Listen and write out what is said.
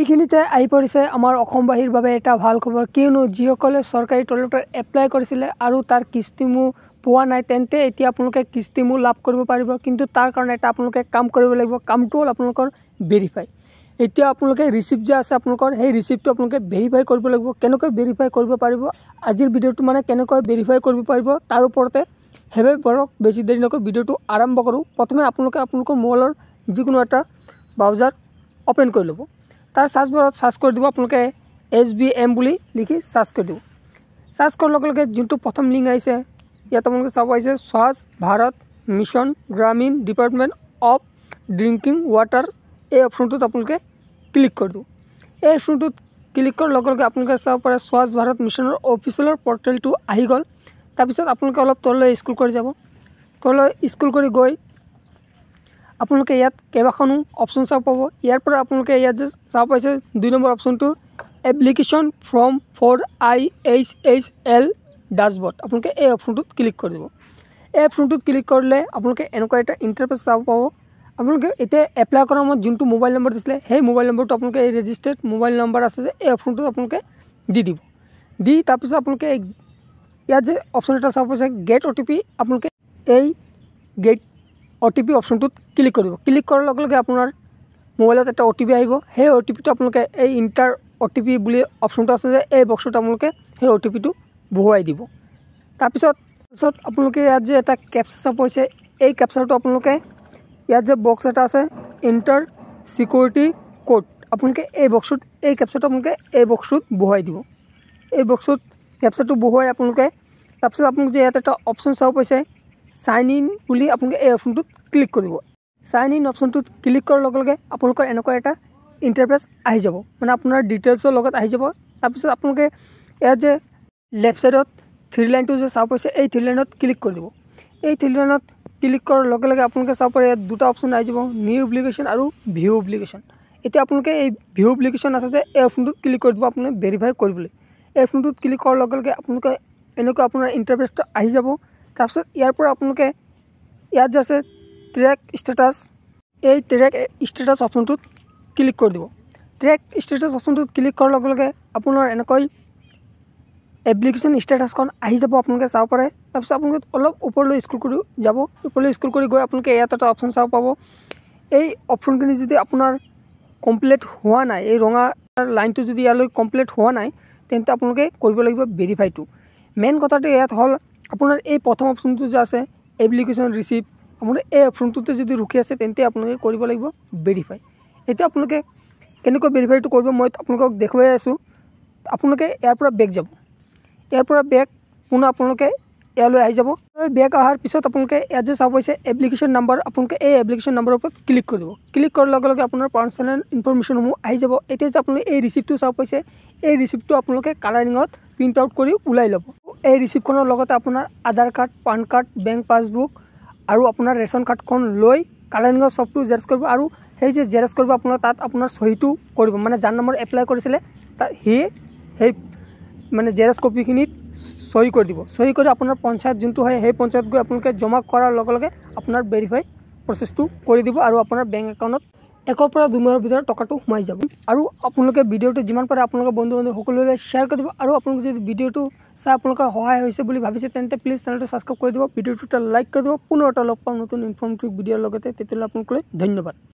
এইখিনিতে আই পৰিছে আমাৰ অসমবাহীৰ বাবে এটা ভাল খবৰ কিয়নো যিসকলে চৰকাৰী টলটৰ এপ্লাই কৰিছিলে আৰু তাৰ কিস্তিমু পোৱা নাই তেন্তে এতিয়া আপোনালোকে কিস্তিমু লাভ কৰিব পাৰিব কিন্তু তাৰ কাৰণে এটা আপোনালোকে কাম কৰিব লাগিব কামটো আপোনালোকৰ ভেৰিফাই এতিয়া আপোনালোকে ৰিসিপ্ট যা আছে আপোনালোকৰ সেই ৰিসিপ্টটো আপোনালোকে ভেৰিফাই কৰিব লাগিব কেনেকৈ ভেৰিফাই কৰিব পাৰিব আজিৰ ভিডিওটো মানে কেনেকৈ ভেৰিফাই কৰিব পাৰিব তাৰ ওপৰতে হেবে বৰক বেছি দেৰি নকৈ ভিডিওটো আৰম্ভ কৰো প্ৰথমে আপোনালোকে আপোনালোকৰ মোবাইলৰ যিকোনো এটা ব্ৰাউজাৰ ওপেন কৰি ল'ব तार सार्च बार सार्च कर दी आपल SBM बुली लिखी सार्च कर दी सार्च कर लगे जो प्रथम लिंक आई से इतना अपने सब आई से स्वच्छ भारत मिशन ग्रामीण डिपार्टमेंट ऑफ ड्रिंकिंग वाटर ये अपशन तो आपलोग क्लिक कर दू ये अपशन तो क्लिक कर लगे अपने सब पे स्वच्छ भारत मिशन ऑफिशियल पोर्टल तो आई गल तार अपने अलग तल स्क्रॉल कर जा तल स्क्रॉल कर गई आपलोगे इतना केबाखनो अपशन सब पा यार आपलोगे इतना सब पासी दुई नम्बर अपशन तो application form for IHHL dashboard आपलोगे ये अपशन तो क्लिक कर दी ये अपशन तो क्लिक कर ले आपलोगे एनका एक इंटरफेस सब पा आपलोगे इतना एप्लाई कर मत जो मोबाइल नम्बर दिखे मोबाइल नम्बर तो आपलोगे रेजिस्टर्ड मोबाइल नम्बर आसे ये अपशन तो आपलोगे दी दी दी तार आपलोगे इतना अपशन एट सब पासी गेट OTP आपलोगे गेट OTP ऑप्शन तो क्लिक कर क्लिक कर लगे अपना मोबाइल एक OTP आई OTP तो आपलोगे इंटर OTP बुली ऑप्शन तो आए बक्स आपलोगे OTP तो बहुआई दी तार आपलोगे इतना एट कैप्चा पैसे ये कैप्चा तो आपलोगे इतना बक्स एट इंटर सिक्यूरिटी कोड आपलोगे बक्स कैप्चा तो आपलोगे बक्स बहुआई दी बक्स कैप्चा तो बहुआई आपलोगे तार आपलोगे इतना एट ऑप्शन सब पासी साइन इन बुली आपलोगे ऑप्शन तो क्लिक कर दी साइन इन ऑप्शन तो क्लिक कर लगे आपलोगे एनका एक इंटरफेस आई जा मैं अपना डिटेल्स आई जा तार आपलोगे इतना लेफ्ट साइडत थ्री लाइन तो सब पासी थ्री लाइन क्लिक कर दी थ्री लाइन क्लिक कर लगे आपलोगे सब पे दूटा ऑप्शन आई जा न्यू एप्लिकेशन और भिउ एप्लिकेशन इतना आपलोगे भिउ एप्लिकेशन आसे ऑप्शन तो क्लिक कर दी अपने वेरिफाई ऑप्शन तो क्लिक कर लगे आपलोगे एनका अपना इंटरफेस तो आई जा तार यार आपलोगे इतना जैसे ट्रैक स्टेटास ऑप्शन तो क्लिक कर दी ट्रैक स्टेटास ऑप्शन तो क्लिक कर लगे अपना एनक एप्लिकेशन स्टेटास आई जा आपलोगे सब पे तार आपलोगे अलग ऊपर स्क्रॉल कर स्क्रॉल गई आपलोगे इतना ऑप्शन सब पा ये ऑप्शन जी अपना कमप्लीट हुआ ना ये रंगा लाइन तो जो इतना कमप्लीट हुआ ना तेंते आपलोगे लगे वेरिफाई तो मेन कथा इतना हल अपना ये प्रथम ऑप्शन तो जो एप्लिकेशन रिसीप्ट अपने ये ऑप्शन तो जो रुकी आसे आपलोगे लगे वेरिफाई इतना आपलोगे के वेरिफाई तो मैं आपलोग देखुवे आसो आपलोगे यार बेक जा बेक पुनः आपलोगे इतना बेक अहार पीछे आपलोगे इतना सब पासी एप्लिकेशन नम्बर आपलोगे एप्लिकेशन नम्बर ऊपर क्लिक कर दी क्लिक कर लगे अपना पर्सनल इनफरमेशन समूह आई जा अपने रिसिप्ट तो सब पासी ये रिसिप्ट तो आपलोगे कालारिंग प्रिंट आउट कर ऊल् लब ये रिसिप्टखনৰ लगते अपना Aadhaar card PAN card bank passbook और अपना रेशन कार्डखन लई कालारिंग सब जेरक्स कर और सही जेरक्स कर अपना तक अपना सहीटो कर मैं जार नाम एप्लाई करे मैं जेरक्स कपिखित सही कर दी सही कर अपना पंचायत जो है पंचायत गई अपने जमा करारे अपना वेरिफाई प्रसेस तो कर दी और अपना बैंक एकाउंट एक दुमाह भर टका सोमाई जा आपलोगे भिडिओ जिमान पे अपने बंधु बान्धव सकोले शेयर कर दी और अपने जो भिडिओ आपलोर सहाय से भाई तेज प्लिज चैनल सब्सक्राइब कर दी भिडिओ लाइक कर दी पुनः लग पाऊँ नतुन इनफर्मेटिव भिडिओर लगते धन्यवाद।